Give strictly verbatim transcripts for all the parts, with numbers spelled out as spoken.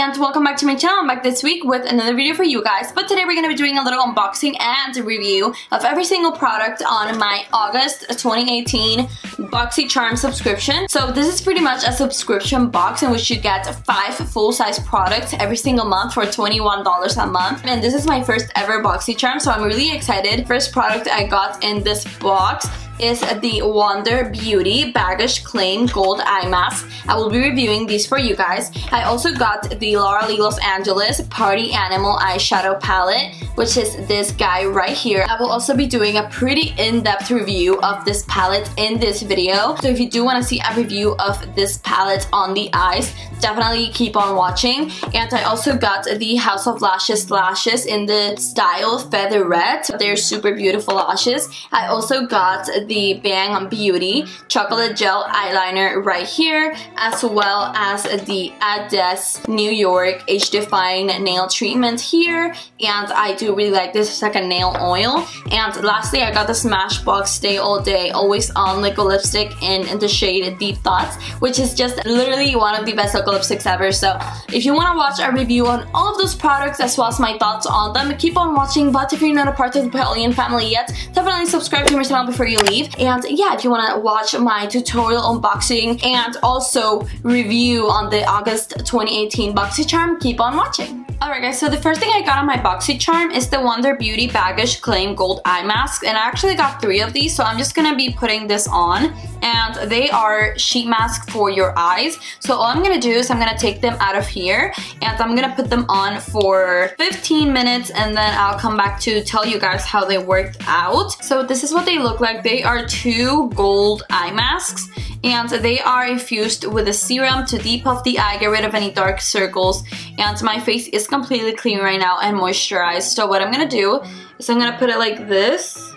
and welcome back to my channel. I'm back this week with another video for you guys, but today we're going to be doing a little unboxing and a review of every single product on my August twenty eighteen Boxy Charm subscription. So this is pretty much a subscription box in which you get five full-size products every single month for twenty-one dollars a month, and this is my first ever Boxy Charm, so I'm really excited. First product I got in this box is the Wander Beauty Bag-ish Claim Gold Eye Mask. I will be reviewing these for you guys. I also got the Laura Lee Los Angeles Party Animal Eyeshadow Palette, which is this guy right here. I will also be doing a pretty in-depth review of this palette in this video, so if you do want to see a review of this palette on the eyes, definitely keep on watching. And I also got the House of Lashes lashes in the style Feather Red. They're super beautiful lashes. I also got the Bang on Beauty Chocolate Gel Eyeliner right here, as well as the Addest New York Age Defying Nail Treatment here, and I do really like this. It's like a nail oil. And lastly, I got the Smashbox Stay All Day Always On Liquid Lipstick in the shade Deep Thoughts, which is just literally one of the best liquid lipsticks ever. So if you want to watch a review on all of those products as well as my thoughts on them, keep on watching. But if you're not a part of the Party family yet, definitely subscribe to my channel before you leave. And yeah, if you want to watch my tutorial unboxing and also review on the August twenty eighteen BoxyCharm, keep on watching. Alright guys, so the first thing I got on my BoxyCharm is the Wander Beauty Bag-ish Claim Gold Eye Mask, and I actually got three of these, so I'm just gonna be putting this on. And they are sheet masks for your eyes, so all I'm gonna do is I'm gonna take them out of here and I'm gonna put them on for fifteen minutes, and then I'll come back to tell you guys how they worked out. So this is what they look like. They are two gold eye masks, and they are infused with a serum to depuff the eye, get rid of any dark circles. And my face is completely clean right now and moisturized, so what I'm gonna do is I'm gonna put it like this,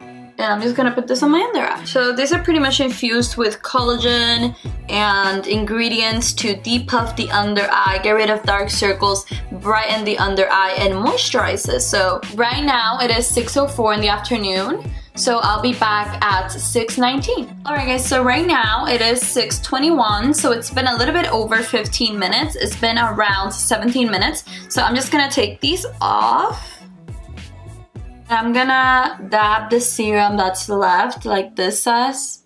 and I'm just gonna put this on my under eye. So these are pretty much infused with collagen and ingredients to depuff the under eye, get rid of dark circles, brighten the under eye, and moisturize it. So right now it is six oh four in the afternoon, so I'll be back at six nineteen. Alright guys, so right now it is six twenty-one, so it's been a little bit over fifteen minutes. It's been around seventeen minutes. So I'm just gonna take these off. I'm gonna dab the serum that's left, like this says,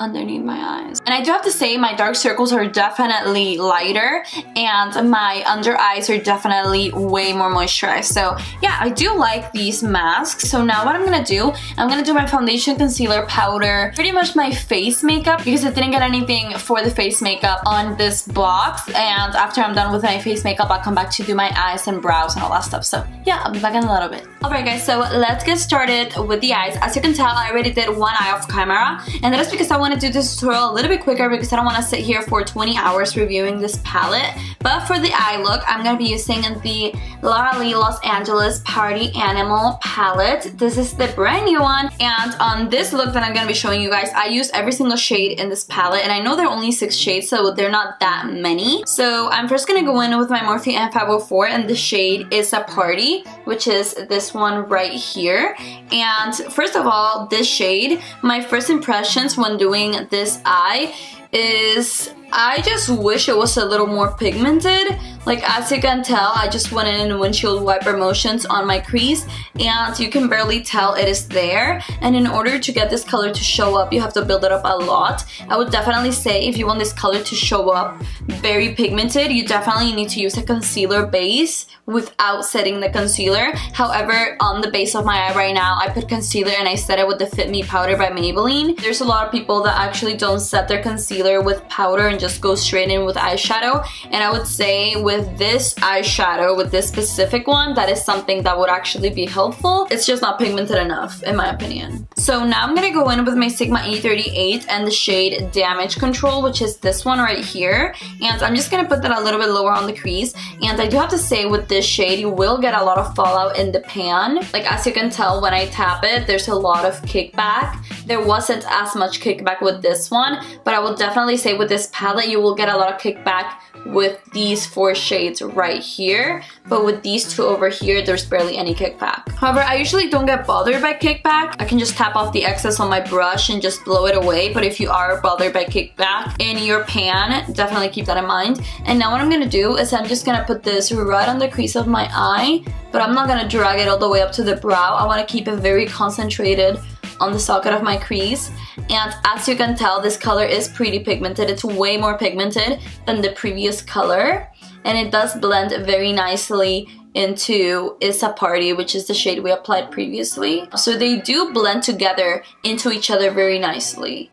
underneath my eyes. And I do have to say my dark circles are definitely lighter and my under eyes are definitely way more moisturized. So yeah, I do like these masks. So now what I'm gonna do, I'm gonna do my foundation, concealer, powder, pretty much my face makeup, because I didn't get anything for the face makeup on this box. And after I'm done with my face makeup, I'll come back to do my eyes and brows and all that stuff. So yeah, I'll be back in a little bit. Alright guys, so let's get started with the eyes. As you can tell, I already did one eye off camera, and that is because I want to do this tutorial a little bit quicker, because I don't want to sit here for twenty hours reviewing this palette. But for the eye look, I'm going to be using the Laura Lee Los Angeles Party Animal palette. This is the brand new one, and on this look that I'm going to be showing you guys, I use every single shade in this palette, and I know there are only six shades, so they're not that many. So I'm first going to go in with my Morphe M five oh four, and the shade is a Party, which is this one right here. And first of all, this shade, my first impressions when doing this eye is I just wish it was a little more pigmented. Like as you can tell, I just went in and windshield wiper motions on my crease, and you can barely tell it is there. And in order to get this color to show up, you have to build it up a lot. I would definitely say if you want this color to show up very pigmented, you definitely need to use a concealer base without setting the concealer. However, on the base of my eye right now, I put concealer and I set it with the Fit Me powder by Maybelline. There's a lot of people that actually don't set their concealer with powder and just go straight in with eyeshadow, and I would say with this eyeshadow, with this specific one, that is something that would actually be helpful. It's just not pigmented enough in my opinion. So now I'm gonna go in with my Sigma E thirty-eight and the shade Damage Control, which is this one right here, and I'm just gonna put that a little bit lower on the crease. And I do have to say with this shade, you will get a lot of fallout in the pan. Like as you can tell, when I tap it, there's a lot of kickback. There wasn't as much kickback with this one, but I would definitely definitely say with this palette you will get a lot of kickback with these four shades right here, but with these two over here there's barely any kickback. However, I usually don't get bothered by kickback. I can just tap off the excess on my brush and just blow it away, but if you are bothered by kickback in your pan, definitely keep that in mind. And now what I'm gonna do is I'm just gonna put this right on the crease of my eye, but I'm not gonna drag it all the way up to the brow. I want to keep it very concentrated on the socket of my crease. And as you can tell, this color is pretty pigmented. It's way more pigmented than the previous color, and it does blend very nicely into It's a Party, which is the shade we applied previously. So they do blend together into each other very nicely.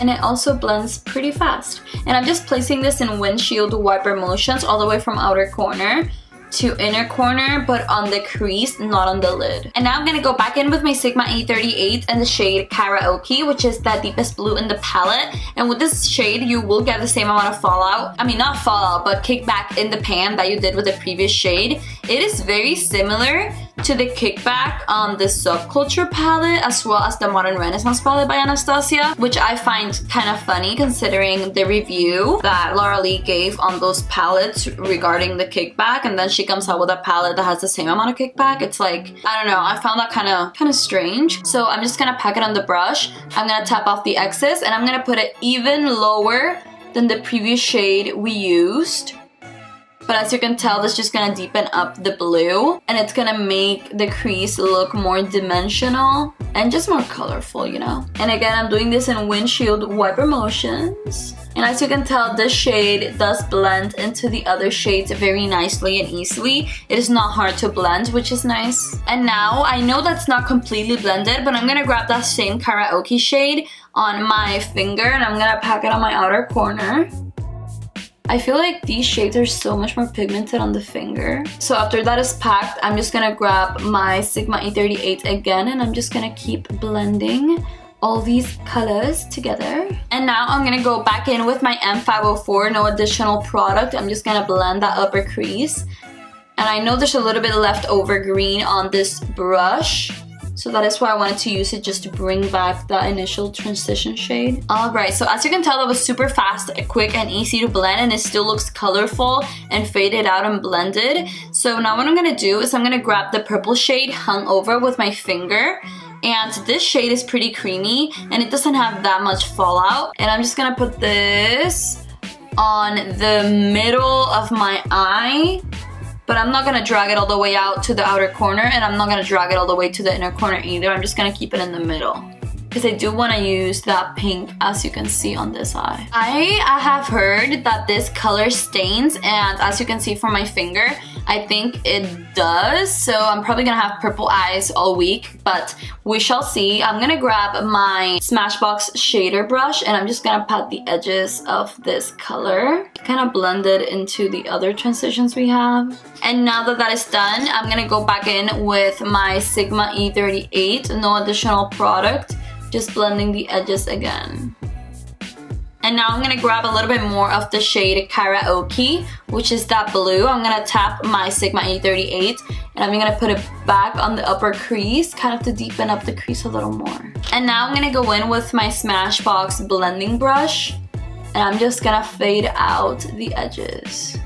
And it also blends pretty fast. And I'm just placing this in windshield wiper motions all the way from outer corner to inner corner, but on the crease, not on the lid. And now I'm gonna go back in with my Sigma E thirty-eight and the shade Karaoke, which is the deepest blue in the palette. And with this shade you will get the same amount of fallout, I mean not fallout, but kickback in the pan that you did with the previous shade. It is very similar to the kickback on the Subculture palette as well as the Modern Renaissance palette by Anastasia, which I find kind of funny considering the review that Laura Lee gave on those palettes regarding the kickback, and then she comes out with a palette that has the same amount of kickback. It's like, I don't know, I found that kind of kind of strange. So I'm just gonna pack it on the brush, I'm gonna tap off the excess, and I'm gonna put it even lower than the previous shade we used. But as you can tell, this is just gonna deepen up the blue, and it's gonna make the crease look more dimensional and just more colorful, you know. And again, I'm doing this in windshield wiper motions. And as you can tell, this shade does blend into the other shades very nicely and easily. It is not hard to blend, which is nice. And now, I know that's not completely blended, but I'm gonna grab that same Karaoke shade on my finger, and I'm gonna pack it on my outer corner. I feel like these shades are so much more pigmented on the finger. So after that is packed, I'm just gonna grab my Sigma E thirty-eight again, and I'm just gonna keep blending all these colors together. And now I'm gonna go back in with my M five oh four, no additional product. I'm just gonna blend that upper crease. And I know there's a little bit left over green on this brush, so that is why I wanted to use it, just to bring back that initial transition shade. Alright, so as you can tell, that was super fast, quick, and easy to blend, and it still looks colorful and faded out and blended. So now what I'm gonna do is I'm gonna grab the purple shade Hungover with my finger. And this shade is pretty creamy, and it doesn't have that much fallout. And I'm just gonna put this on the middle of my eye, but I'm not gonna drag it all the way out to the outer corner, and I'm not gonna drag it all the way to the inner corner either. I'm just gonna keep it in the middle, because I do wanna use that pink, as you can see on this eye. I, I have heard that this color stains, and as you can see from my finger, I think it does. So I'm probably gonna have purple eyes all week, but we shall see. I'm gonna grab my Smashbox shader brush, and I'm just gonna pat the edges of this color, kind of blend it into the other transitions we have. And now that that is done, I'm gonna go back in with my Sigma E thirty-eight, no additional product, just blending the edges again. And now I'm gonna grab a little bit more of the shade Karaoke, which is that blue. I'm gonna tap my Sigma E thirty-eight, and I'm gonna put it back on the upper crease, kind of to deepen up the crease a little more. And now I'm gonna go in with my Smashbox blending brush, and I'm just gonna fade out the edges.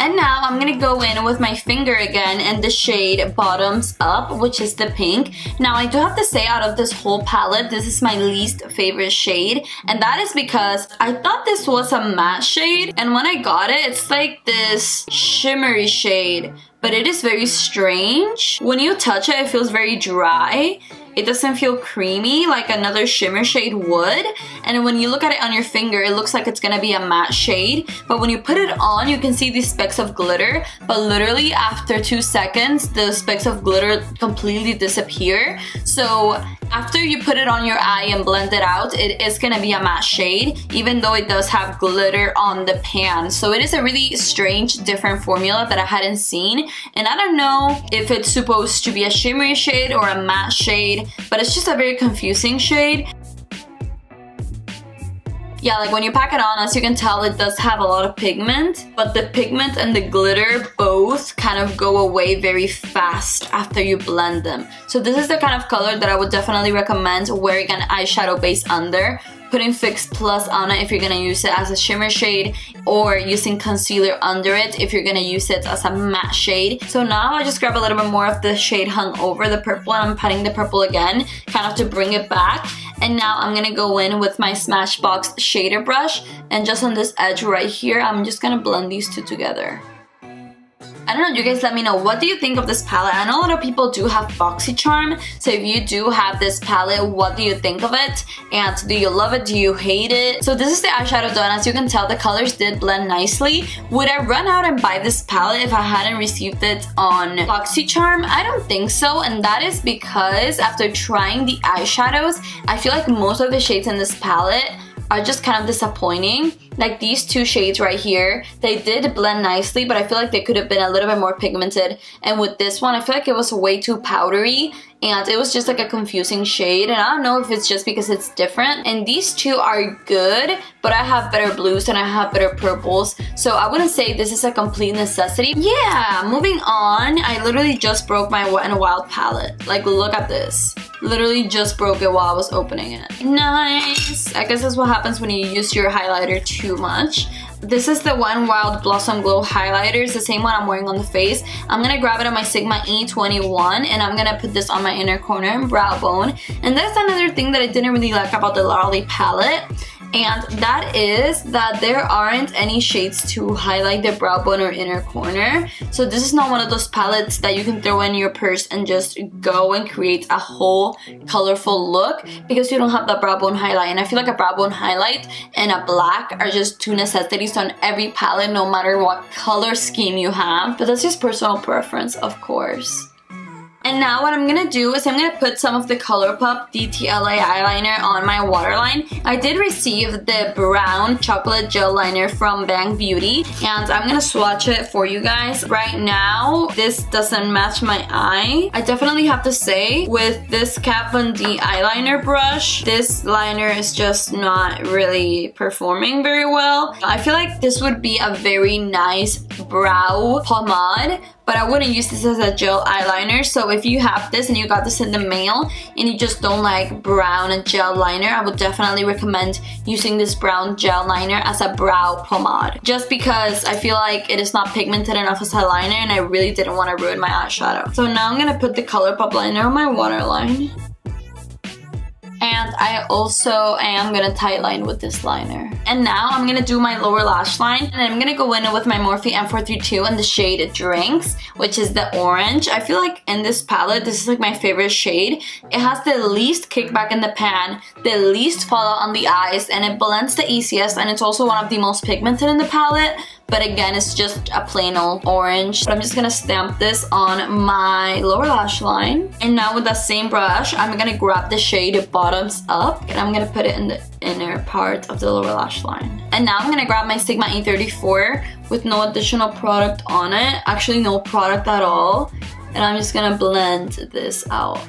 And now I'm gonna go in with my finger again in the shade Bottoms Up, which is the pink. Now I do have to say, out of this whole palette, this is my least favorite shade, and that is because I thought this was a matte shade, and when I got it, it's like this shimmery shade, but it is very strange. When you touch it, it feels very dry. It doesn't feel creamy like another shimmer shade would, and when you look at it on your finger, it looks like it's gonna be a matte shade, but when you put it on, you can see these specks of glitter, but literally after two seconds, the specks of glitter completely disappear. So after you put it on your eye and blend it out, it is gonna be a matte shade, even though it does have glitter on the pan. So it is a really strange, different formula that I hadn't seen, and I don't know if it's supposed to be a shimmery shade or a matte shade, but it's just a very confusing shade. yeah, like when you pack it on, as you can tell, it does have a lot of pigment, but the pigment and the glitter both kind of go away very fast after you blend them. So this is the kind of color that I would definitely recommend wearing an eyeshadow base under, putting Fix Plus on it if you're gonna use it as a shimmer shade, or using concealer under it if you're gonna use it as a matte shade. So now I just grab a little bit more of the shade Hung Over, the purple, and I'm patting the purple again, kind of to bring it back. And now I'm gonna go in with my Smashbox shader brush, and just on this edge right here, I'm just gonna blend these two together. I don't know, you guys let me know, what do you think of this palette? I know a lot of people do have Boxy Charm, so if you do have this palette, what do you think of it? And do you love it? Do you hate it? So this is the eyeshadow done. As you can tell, the colors did blend nicely. Would I run out and buy this palette if I hadn't received it on Boxy Charm? I don't think so, and that is because after trying the eyeshadows, I feel like most of the shades in this palette are just kind of disappointing. Like these two shades right here, they did blend nicely, but I feel like they could have been a little bit more pigmented. And with this one, I feel like it was way too powdery, and it was just like a confusing shade, and I don't know if it's just because it's different. And these two are good, but I have better blues and I have better purples, so I wouldn't say this is a complete necessity. Yeah, moving on, I literally just broke my Wet n Wild palette. Like, look at this. Literally just broke it while I was opening it. Nice! I guess that's what happens when you use your highlighter too much. This is the One Wild Blossom Glow highlighter. It's the same one I'm wearing on the face. I'm gonna grab it on my Sigma E twenty-one, and I'm gonna put this on my inner corner and brow bone. And that's another thing that I didn't really like about the Laura Lee palette, and that is that there aren't any shades to highlight the brow bone or inner corner. So this is not one of those palettes that you can throw in your purse and just go and create a whole colorful look, because you don't have that brow bone highlight. And I feel like a brow bone highlight and a black are just two necessities on every palette, no matter what color scheme you have. But that's just personal preference, of course. And now what I'm gonna do is I'm gonna put some of the ColourPop D T L A eyeliner on my waterline. I did receive the brown chocolate gel liner from Bang Beauty, and I'm gonna swatch it for you guys. Right now, this doesn't match my eye. I definitely have to say, with this Kat Von D eyeliner brush, this liner is just not really performing very well. I feel like this would be a very nice brow pomade, but I wouldn't use this as a gel eyeliner. So if you have this and you got this in the mail and you just don't like brown and gel liner, I would definitely recommend using this brown gel liner as a brow pomade, just because I feel like it is not pigmented enough as a liner, and I really didn't want to ruin my eyeshadow. So now I'm gonna put the ColourPop liner on my waterline, and I also am gonna tightline with this liner. And now I'm gonna do my lower lash line, and I'm gonna go in with my Morphe M four thirty-two in the shade Drinks, which is the orange. I feel like in this palette, this is like my favorite shade. It has the least kickback in the pan, the least fallout on the eyes, and it blends the easiest, and it's also one of the most pigmented in the palette. But again, it's just a plain old orange. But I'm just gonna stamp this on my lower lash line. And now with that same brush, I'm gonna grab the shade Bottoms Up, and I'm gonna put it in the inner part of the lower lash line. And now I'm gonna grab my Sigma E thirty-four with no additional product on it. Actually, no product at all. And I'm just gonna blend this out.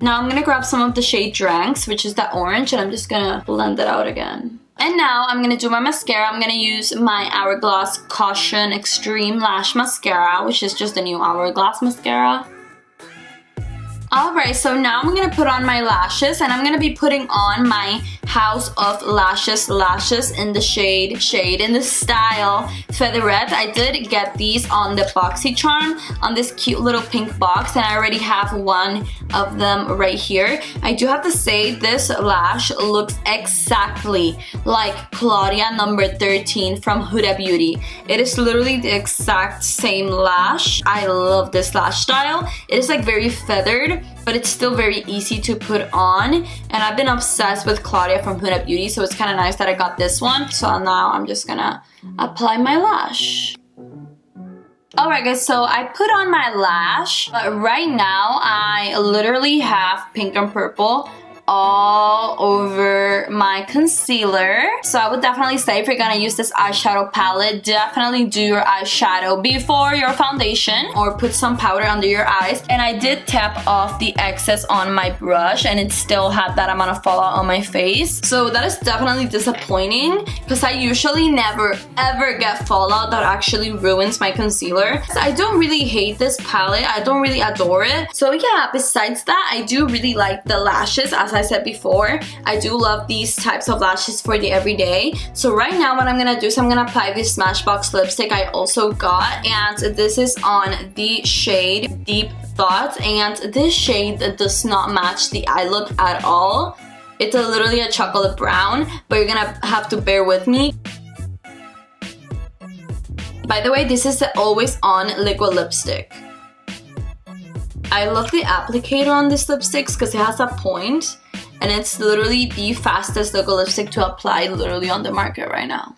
Now I'm gonna grab some of the shade Drinks, which is that orange, and I'm just gonna blend it out again. And now I'm going to do my mascara. I'm going to use my Hourglass Caution Extreme Lash Mascara, which is just the new Hourglass mascara. Alright, so now I'm going to put on my lashes, and I'm going to be putting on my House of Lashes lashes in the shade, shade in the style Featherette. I did get these on the Boxy Charm, on this cute little pink box, and I already have one of them right here. I do have to say, this lash looks exactly like Claudia number thirteen from Huda Beauty. It is literally the exact same lash. I love this lash style. It is like very feathered, but it's still very easy to put on, and I've been obsessed with Claudia from Huda Beauty, so it's kind of nice that I got this one. So now I'm just gonna apply my lash. Alright guys, so I put on my lash, but right now I literally have pink and purple all over my concealer. So I would definitely say if you're gonna use this eyeshadow palette, definitely do your eyeshadow before your foundation or put some powder under your eyes. And I did tap off the excess on my brush and it still had that amount of fallout on my face. So that is definitely disappointing because I usually never ever get fallout that actually ruins my concealer. So I don't really hate this palette. I don't really adore it. So yeah, besides that, I do really like the lashes. As I said before, I do love these types of lashes for the everyday. So right now what I'm gonna do is I'm gonna apply this Smashbox lipstick I also got, and this is on the shade Deep Thoughts, and this shade does not match the eye look at all. It's a, literally a chocolate brown, but you're gonna have to bear with me. By the way, this is the Always On liquid lipstick. I love the applicator on these lipsticks because it has a point, and it's literally the fastest liquid lipstick to apply literally on the market right now.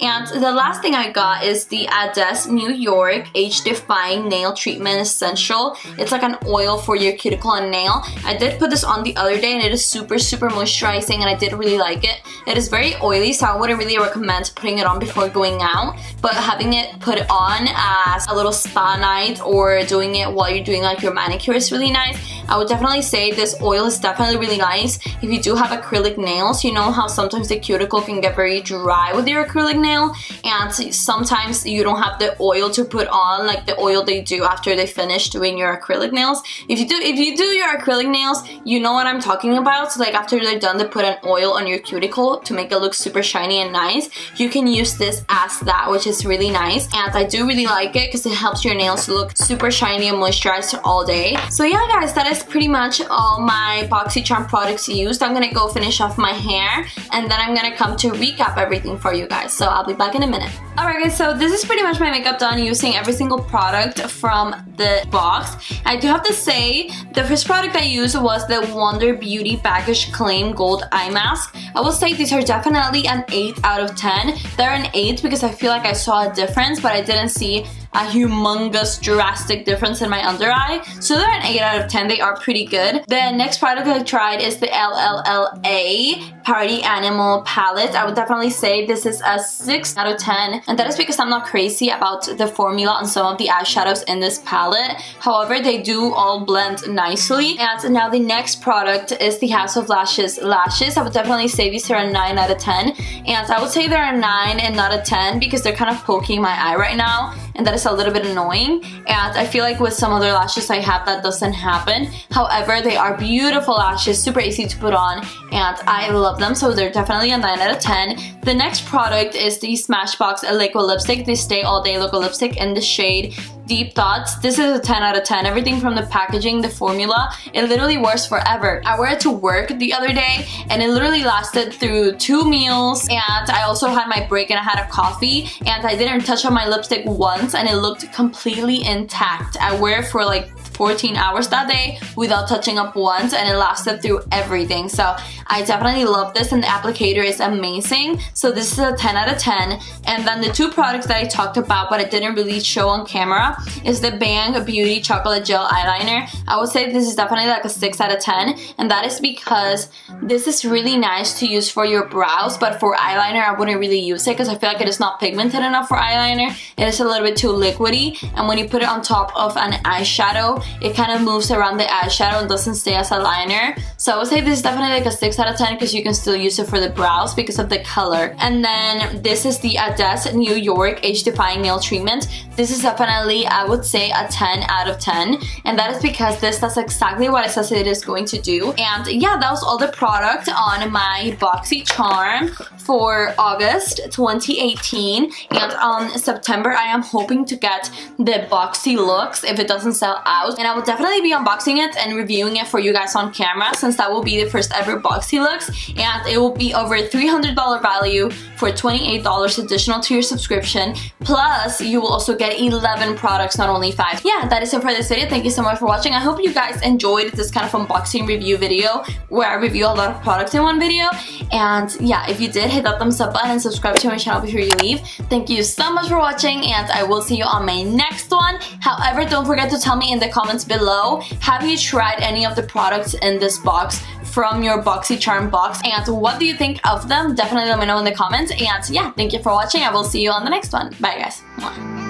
And the last thing I got is the Addest New York Age Defying Nail Treatment Essential. It's like an oil for your cuticle and nail. I did put this on the other day and it is super, super moisturizing and I did really like it. It is very oily, so I wouldn't really recommend putting it on before going out. But having it put on as a little spa night or doing it while you're doing like your manicure is really nice. I would definitely say this oil is definitely really nice. If you do have acrylic nails, you know how sometimes the cuticle can get very dry with your acrylic nails. Nail, and sometimes you don't have the oil to put on, like the oil they do after they finish doing your acrylic nails. If you do if you do your acrylic nails, you know what I'm talking about. So like after they're done, they put an oil on your cuticle to make it look super shiny and nice. You can use this as that, which is really nice, and I do really like it because it helps your nails look super shiny and moisturized all day. So yeah guys, that is pretty much all my BoxyCharm products used. I'm gonna go finish off my hair and then I'm gonna come to recap everything for you guys. So I'll be back in a minute. Alright guys, so this is pretty much my makeup done using every single product from the box. I do have to say, the first product I used was the Wander Beauty Bag-ish Claim Gold Eye Mask. I will say these are definitely an eight out of ten. They're an eight because I feel like I saw a difference, but I didn't see a humongous drastic difference in my under eye. So they're an eight out of ten, they are pretty good. The next product I tried is the L L L A Party Animal palette. I would definitely say this is a six out of ten, and that is because I'm not crazy about the formula on some of the eyeshadows in this palette. However, they do all blend nicely. And now the next product is the House of Lashes lashes. I would definitely say these are a nine out of ten, and I would say they're a nine and not a ten because they're kind of poking my eye right now, and that is a little bit annoying. And I feel like with some other lashes I have that doesn't happen. However, they are beautiful lashes, super easy to put on, and I love them, so they're definitely a nine out of ten. The next product is the Smashbox liquid lipstick, the Stay All Day liquid lipstick in the shade Deep Thoughts. This is a ten out of ten. Everything from the packaging, the formula, it literally works forever. I wore it to work the other day and it literally lasted through two meals, and I also had my break and I had a coffee, and I didn't touch on my lipstick once and it looked completely intact. I wear it for like fourteen hours that day without touching up once, and it lasted through everything. So I definitely love this, and the applicator is amazing. So this is a ten out of ten. And then the two products that I talked about but I didn't really show on camera is the Bang Beauty Chocolate Gel Eyeliner. I would say this is definitely like a six out of ten, and that is because this is really nice to use for your brows, but for eyeliner I wouldn't really use it because I feel like it is not pigmented enough for eyeliner. It is a little bit too liquidy, and when you put it on top of an eyeshadow, it kind of moves around the eyeshadow and doesn't stay as a liner. So I would say this is definitely like a six out of ten because you can still use it for the brows because of the color. And then this is the Addest New York Age Defying Nail Treatment. This is definitely, I would say, a ten out of ten, and that is because this does exactly what it says it is going to do. And yeah, that was all the product on my BoxyCharm for August twenty eighteen. And on September I am hoping to get the Boxy Looks if it doesn't sell out, and I will definitely be unboxing it and reviewing it for you guys on camera, since that will be the first ever Boxy Looks, and it will be over three hundred dollars value for twenty-eight dollars additional to your subscription. Plus, you will also get eleven products, not only five. Yeah, that is it for this video. Thank you so much for watching. I hope you guys enjoyed this kind of unboxing review video where I review a lot of products in one video. And yeah, if you did, hit that thumbs up button and subscribe to my channel before you leave. Thank you so much for watching, and I will see you on my next one. However, don't forget to tell me in the comments below, have you tried any of the products in this box from your Boxy Charm box, and what do you think of them? Definitely let me know in the comments. And yeah, thank you for watching. I will see you on the next one. Bye guys.